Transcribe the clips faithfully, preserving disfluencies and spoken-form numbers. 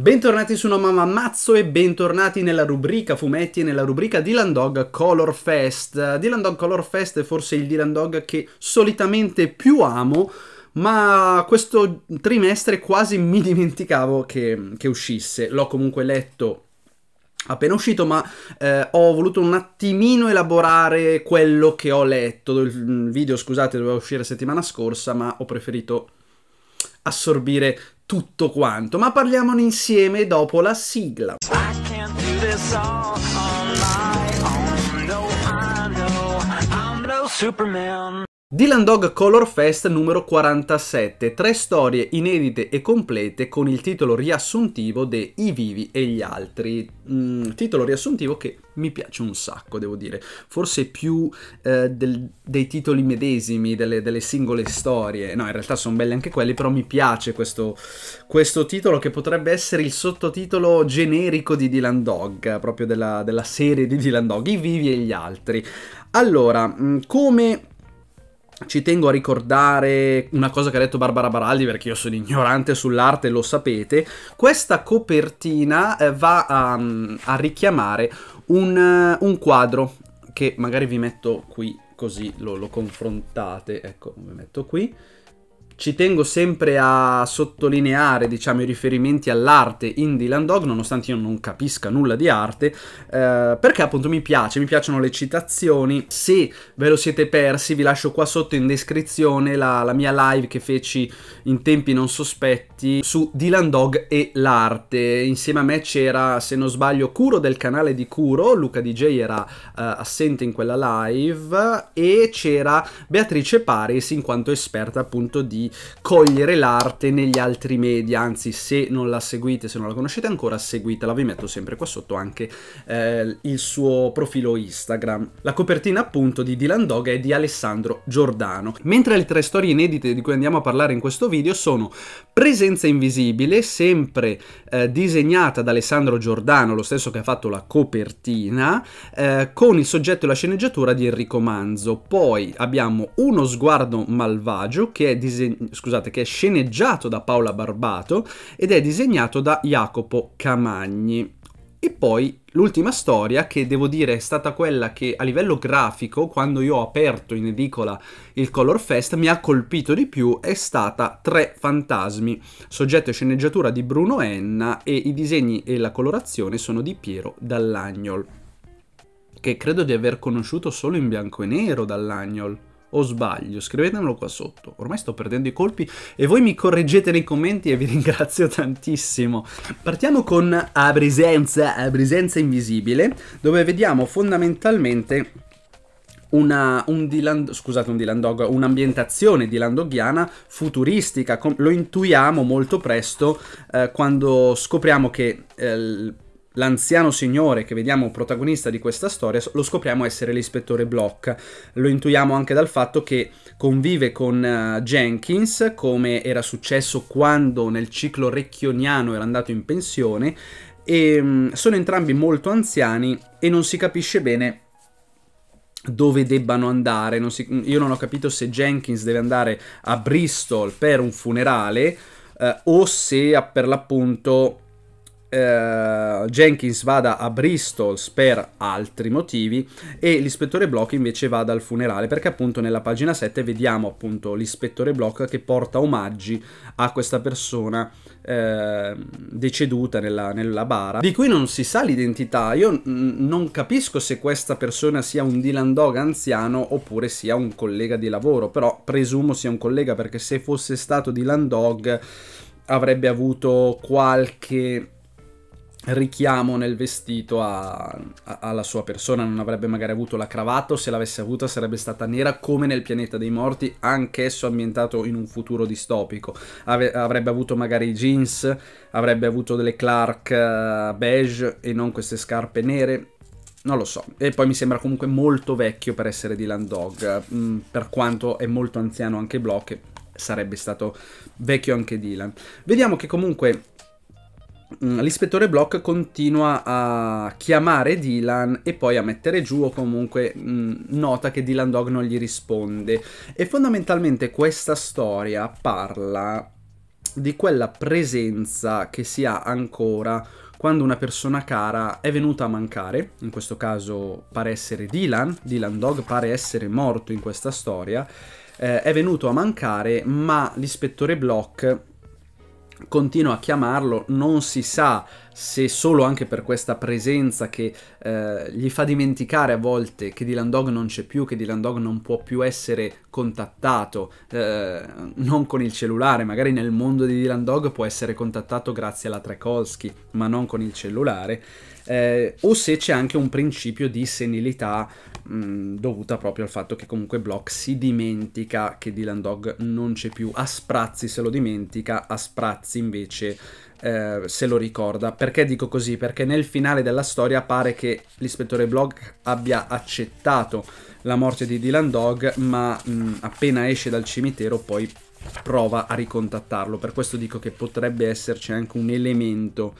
Bentornati su No Mamma Ammazzo e bentornati nella rubrica fumetti e nella rubrica Dylan Dog Color Fest. Dylan Dog Color Fest è forse il Dylan Dog che solitamente più amo, ma questo trimestre quasi mi dimenticavo che, che uscisse. L'ho comunque letto appena uscito, ma eh, ho voluto un attimino elaborare quello che ho letto. Il video, scusate, doveva uscire settimana scorsa, ma ho preferito assorbire tutto quanto. Ma parliamone insieme dopo la sigla. Dylan Dog Color Fest numero quarantasette, tre storie inedite e complete con il titolo riassuntivo de I Vivi e gli Altri. Mm, titolo riassuntivo che mi piace un sacco, devo dire, forse più eh, del, dei titoli medesimi, delle, delle singole storie. No, in realtà sono belli anche quelli, però mi piace questo, questo titolo che potrebbe essere il sottotitolo generico di Dylan Dog, proprio della, della serie di Dylan Dog, I Vivi e gli Altri. Allora, come... ci tengo a ricordare una cosa che ha detto Barbara Baraldi, perché io sono ignorante sull'arte, lo sapete. Questa copertina va a, a richiamare un, un quadro che magari vi metto qui, così lo, lo confrontate. Ecco, vi metto qui. Ci tengo sempre a sottolineare, diciamo, i riferimenti all'arte in Dylan Dog, nonostante io non capisca nulla di arte, eh, perché appunto mi piace, mi piacciono le citazioni. Se ve lo siete persi, vi lascio qua sotto in descrizione la, la mia live che feci in tempi non sospetti su Dylan Dog e l'arte. Insieme a me c'era, se non sbaglio, Kuro del canale di Kuro, Luca D J era eh, assente in quella live, e c'era Beatrice Paris in quanto esperta appunto di cogliere l'arte negli altri media. Anzi, se non la seguite, se non la conoscete ancora, seguitela, vi metto sempre qua sotto anche eh, il suo profilo Instagram. La copertina appunto di Dylan Dog è di Alessandro Giordano, mentre le tre storie inedite di cui andiamo a parlare in questo video sono Presenza Invisibile, sempre eh, disegnata da Alessandro Giordano, lo stesso che ha fatto la copertina, eh, con il soggetto e la sceneggiatura di Enrico Manzo. Poi abbiamo Uno Sguardo Malvagio, che è disegnato Scusate, che è sceneggiato da Paola Barbato ed è disegnato da Jacopo Camagni. E poi l'ultima storia, che devo dire è stata quella che a livello grafico, quando io ho aperto in edicola il Color Fest, mi ha colpito di più, è stata Tre Fantasmi, soggetto e sceneggiatura di Bruno Enna, e i disegni e la colorazione sono di Piero Dall'Agnol, che credo di aver conosciuto solo in bianco e nero. Dall'Agnol, o sbaglio? Scrivetemelo qua sotto, ormai sto perdendo i colpi e voi mi correggete nei commenti e vi ringrazio tantissimo. Partiamo con A Presenza, A Presenza Invisibile, dove vediamo fondamentalmente una, un Dylan, scusate, un Dylan Dog, un'ambientazione dylandoghiana futuristica. Lo intuiamo molto presto eh, quando scopriamo che... Eh, L'anziano signore che vediamo protagonista di questa storia lo scopriamo essere l'ispettore Bloch. Lo intuiamo anche dal fatto che convive con uh, Jenkins, come era successo quando nel ciclo recchioniano era andato in pensione, e mh, sono entrambi molto anziani e non si capisce bene dove debbano andare. Non si, io non ho capito se Jenkins deve andare a Bristol per un funerale eh, o se per l'appunto... Uh, Jenkins vada a Bristol per altri motivi e l'ispettore Bloch invece vada al funerale, perché appunto nella pagina sette vediamo appunto l'ispettore Bloch che porta omaggi a questa persona uh, deceduta nella, nella bara, di cui non si sa l'identità. Io non capisco se questa persona sia un Dylan Dog anziano oppure sia un collega di lavoro, però presumo sia un collega, perché se fosse stato Dylan Dog avrebbe avuto qualche... richiamo nel vestito a, a, alla sua persona, non avrebbe magari avuto la cravatta, o se l'avesse avuta sarebbe stata nera, come nel Pianeta dei Morti, anch'esso ambientato in un futuro distopico. Ave, avrebbe avuto magari jeans, avrebbe avuto delle Clark beige e non queste scarpe nere, non lo so. E poi mi sembra comunque molto vecchio per essere Dylan Dog, mh, per quanto è molto anziano anche Bloch, sarebbe stato vecchio anche Dylan. Vediamo che comunque l'ispettore Bloch continua a chiamare Dylan e poi a mettere giù, o comunque mh, nota che Dylan Dog non gli risponde. E fondamentalmente questa storia parla di quella presenza che si ha ancora quando una persona cara è venuta a mancare. In questo caso pare essere Dylan, Dylan Dog pare essere morto in questa storia, eh, è venuto a mancare, ma l'ispettore Bloch continua a chiamarlo, non si sa se solo anche per questa presenza che eh, gli fa dimenticare a volte che Dylan Dog non c'è più, che Dylan Dog non può più essere contattato, eh, non con il cellulare, magari nel mondo di Dylan Dog può essere contattato grazie alla Trekolsky, ma non con il cellulare, eh, o se c'è anche un principio di senilità mh, dovuta proprio al fatto che comunque Bloch si dimentica che Dylan Dog non c'è più, a sprazzi se lo dimentica, a sprazzi invece Eh, se lo ricorda. Perché dico così? Perché nel finale della storia pare che l'ispettore Bloch abbia accettato la morte di Dylan Dog, ma mh, appena esce dal cimitero poi prova a ricontattarlo. Per questo dico che potrebbe esserci anche un elemento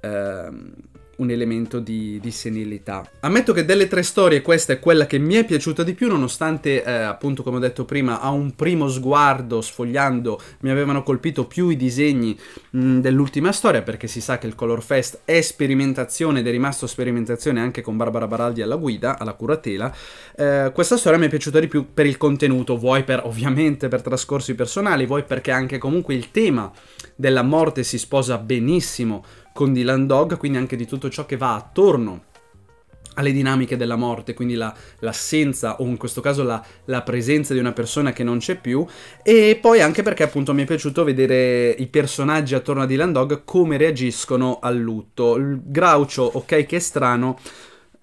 ehm, un elemento di, di senilità. Ammetto che delle tre storie questa è quella che mi è piaciuta di più, nonostante eh, appunto come ho detto prima a un primo sguardo sfogliando mi avevano colpito più i disegni dell'ultima storia, perché si sa che il Color Fest è sperimentazione ed è rimasto sperimentazione anche con Barbara Baraldi alla guida, alla curatela. Eh, questa storia mi è piaciuta di più per il contenuto, vuoi per ovviamente per trascorsi personali, vuoi perché anche comunque il tema della morte si sposa benissimo con Dylan Dog, quindi anche di tutto ciò che va attorno alle dinamiche della morte, quindi l'assenza la, o in questo caso la, la presenza di una persona che non c'è più, e poi anche perché appunto mi è piaciuto vedere i personaggi attorno a Dylan Dog come reagiscono al lutto. Il Groucho, ok che è strano,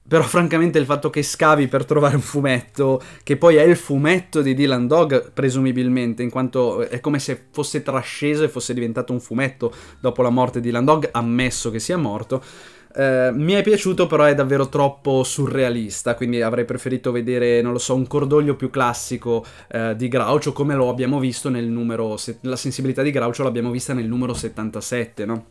però francamente il fatto che scavi per trovare un fumetto, che poi è il fumetto di Dylan Dog presumibilmente, in quanto è come se fosse trasceso e fosse diventato un fumetto dopo la morte di Dylan Dog, ammesso che sia morto, eh, mi è piaciuto, però è davvero troppo surrealista, quindi avrei preferito vedere, non lo so, un cordoglio più classico eh, di Groucho, come lo abbiamo visto nel numero... la sensibilità di Groucho l'abbiamo vista nel numero settantasette, no?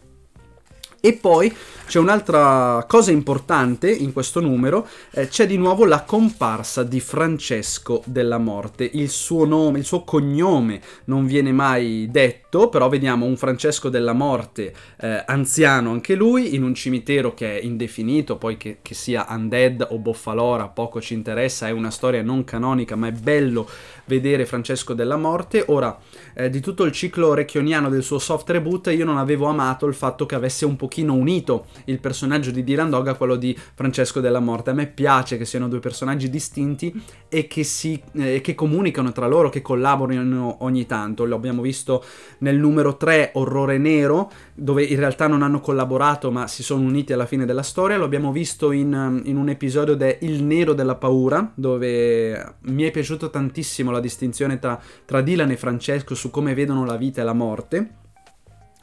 E poi c'è un'altra cosa importante in questo numero, eh, c'è di nuovo la comparsa di Francesco della Morte. Il suo nome, il suo cognome non viene mai detto, però vediamo un Francesco della Morte eh, anziano anche lui, in un cimitero che è indefinito, poi che, che sia undead o boffalora poco ci interessa, è una storia non canonica, ma è bello vedere Francesco della Morte. Ora, eh, di tutto il ciclo recchioniano del suo soft reboot io non avevo amato il fatto che avesse un po' unito il personaggio di Dylan Dog a quello di Francesco della Morte. A me piace che siano due personaggi distinti e che, si, eh, che comunicano tra loro, che collaborino ogni tanto. Lo abbiamo visto nel numero tre, Orrore Nero, dove in realtà non hanno collaborato ma si sono uniti alla fine della storia. Lo abbiamo visto in, in un episodio de Il Nero della Paura, dove mi è piaciuto tantissimo la distinzione tra, tra Dylan e Francesco su come vedono la vita e la morte.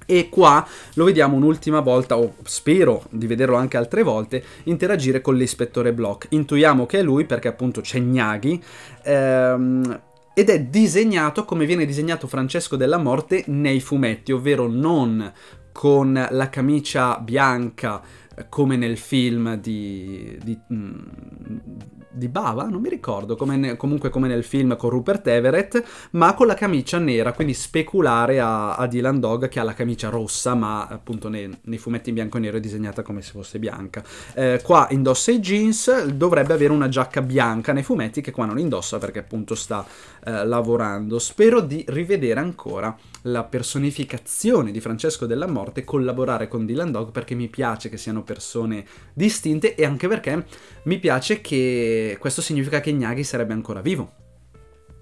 E qua lo vediamo un'ultima volta, o spero di vederlo anche altre volte, interagire con l'ispettore Bloch. Intuiamo che è lui perché appunto c'è Gnaghi, ehm, ed è disegnato come viene disegnato Francesco della Morte nei fumetti, ovvero non con la camicia bianca come nel film di... di mh, di Bava, non mi ricordo, come ne, comunque come nel film con Rupert Everett, ma con la camicia nera, quindi speculare a, a Dylan Dog che ha la camicia rossa, ma appunto nei, nei fumetti in bianco e nero è disegnata come se fosse bianca. Eh, qua indossa i jeans, dovrebbe avere una giacca bianca nei fumetti che qua non indossa perché appunto sta eh, lavorando. Spero di rivedere ancora la personificazione di Francesco della Morte, collaborare con Dylan Dog, perché mi piace che siano persone distinte e anche perché mi piace che questo significa che Gnaghi sarebbe ancora vivo.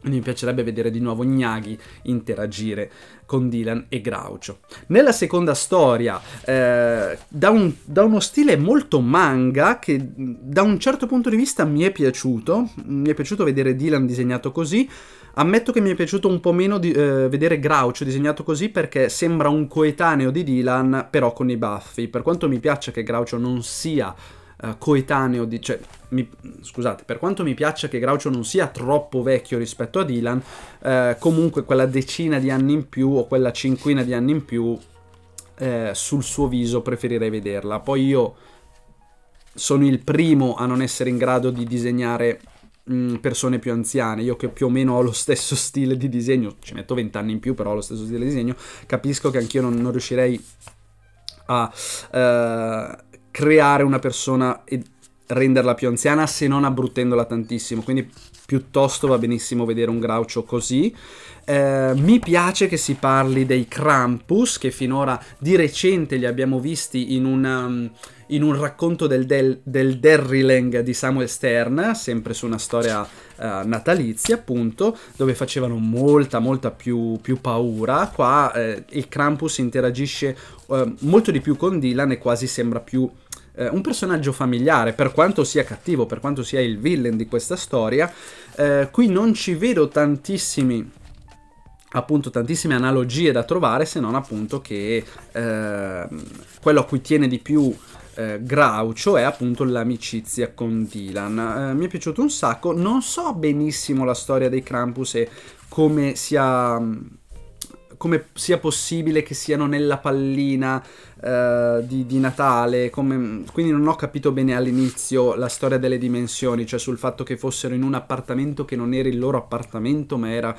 Mi piacerebbe vedere di nuovo Gnaghi interagire con Dylan e Groucho. Nella seconda storia, eh, da, un, da uno stile molto manga, che da un certo punto di vista mi è piaciuto, mi è piaciuto vedere Dylan disegnato così. Ammetto che mi è piaciuto un po' meno di, eh, vedere Groucho disegnato così, perché sembra un coetaneo di Dylan, però con i baffi. Per quanto mi piaccia che Groucho non sia... coetaneo di... cioè, mi, scusate, per quanto mi piaccia che Groucho non sia troppo vecchio rispetto a Dylan, eh, comunque quella decina di anni in più o quella cinquina di anni in più eh, sul suo viso preferirei vederla. Poi io sono il primo a non essere in grado di disegnare mh, persone più anziane. Io che più o meno ho lo stesso stile di disegno, ci metto vent'anni in più, però ho lo stesso stile di disegno, capisco che anch'io non, non riuscirei a eh, creare una persona e renderla più anziana, se non abbrutendola tantissimo, quindi piuttosto va benissimo vedere un Groucho così. Eh, mi piace che si parli dei Krampus, che finora di recente li abbiamo visti in, una, in un racconto del, del, del Derryling di Samuel Stern, sempre su una storia eh, natalizia appunto, dove facevano molta molta più, più paura. Qua eh, il Krampus interagisce eh, molto di più con Dylan e quasi sembra più un personaggio familiare, per quanto sia cattivo, per quanto sia il villain di questa storia. Eh, qui non ci vedo tantissimi, appunto, tantissime analogie da trovare, se non appunto che eh, quello a cui tiene di più eh, Groucho è appunto l'amicizia con Dylan. Eh, mi è piaciuto un sacco. Non so benissimo la storia dei Krampus e come sia... come sia possibile che siano nella pallina uh, di, di Natale, come... quindi non ho capito bene all'inizio la storia delle dimensioni, cioè sul fatto che fossero in un appartamento che non era il loro appartamento, ma era...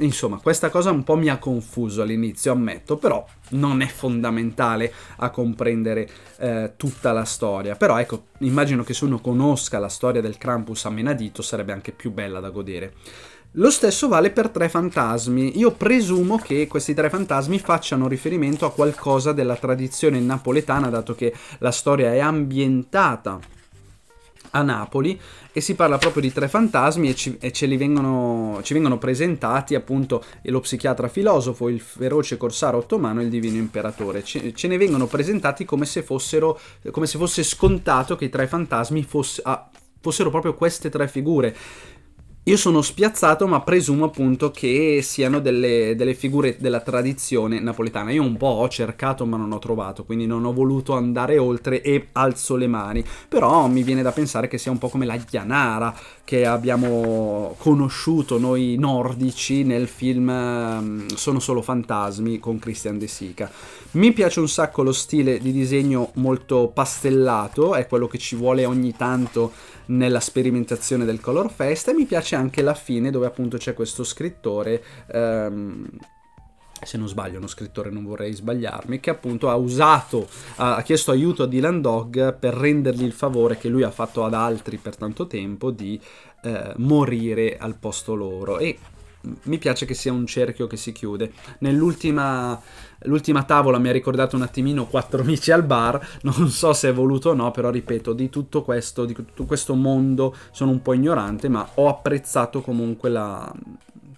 Insomma, questa cosa un po' mi ha confuso all'inizio, ammetto, però non è fondamentale a comprendere eh, tutta la storia. Però ecco, immagino che se uno conosca la storia del Krampus a menadito sarebbe anche più bella da godere. Lo stesso vale per Tre Fantasmi. Io presumo che questi Tre Fantasmi facciano riferimento a qualcosa della tradizione napoletana, dato che la storia è ambientata a Napoli e si parla proprio di tre fantasmi e ci, e ce li vengono, ci vengono presentati appunto lo psichiatra filosofo, il feroce corsaro ottomano e il divino imperatore. Ce, ce ne vengono presentati come se fossero, come se fosse scontato che i tre fantasmi fosse, ah, fossero proprio queste tre figure. Io sono spiazzato, ma presumo appunto che siano delle, delle figure della tradizione napoletana. Io un po' ho cercato ma non ho trovato, quindi non ho voluto andare oltre e alzo le mani. Però mi viene da pensare che sia un po' come la Janara che abbiamo conosciuto noi nordici nel film Sono solo fantasmi con Christian De Sica. Mi piace un sacco lo stile di disegno molto pastellato, è quello che ci vuole ogni tanto nella sperimentazione del Color Fest, e mi piace anche la fine dove appunto c'è questo scrittore, ehm, se non sbaglio, uno scrittore, non vorrei sbagliarmi, che appunto ha usato, ha chiesto aiuto a Dylan Dog per rendergli il favore che lui ha fatto ad altri per tanto tempo di eh, morire al posto loro, e mi piace che sia un cerchio che si chiude. Nell'ultima l'ultima tavola mi ha ricordato un attimino Quattro amici al bar, non so se è voluto o no, però ripeto, di tutto questo, di tutto questo mondo sono un po' ignorante, ma ho apprezzato comunque la...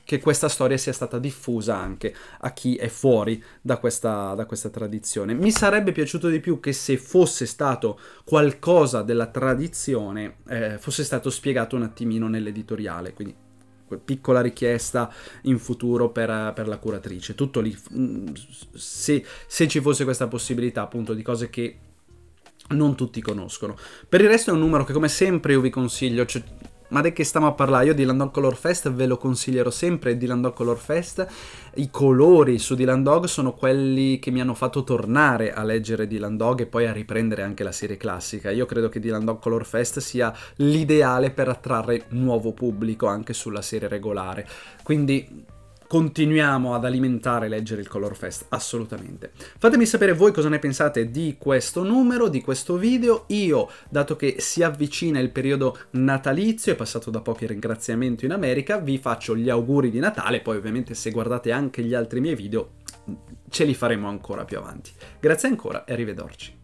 che questa storia sia stata diffusa anche a chi è fuori da questa, da questa tradizione. Mi sarebbe piaciuto di più che, se fosse stato qualcosa della tradizione, eh, fosse stato spiegato un attimino nell'editoriale, quindi piccola richiesta in futuro per, per la curatrice, tutto lì, se, se ci fosse questa possibilità appunto di cose che non tutti conoscono. Per il resto è un numero che come sempre io vi consiglio, cioè, ma di che stiamo a parlare? Io Dylan Dog Color Fest ve lo consiglierò sempre. Dylan Dog Color Fest, i colori su Dylan Dog sono quelli che mi hanno fatto tornare a leggere Dylan Dog e poi a riprendere anche la serie classica. Io credo che Dylan Dog Color Fest sia l'ideale per attrarre nuovo pubblico anche sulla serie regolare, quindi continuiamo ad alimentare e leggere il Color Fest, assolutamente. Fatemi sapere voi cosa ne pensate di questo numero, di questo video. Io, dato che si avvicina il periodo natalizio, è passato da poco il ringraziamento in America, vi faccio gli auguri di Natale, poi ovviamente se guardate anche gli altri miei video ce li faremo ancora più avanti. Grazie ancora e arrivederci.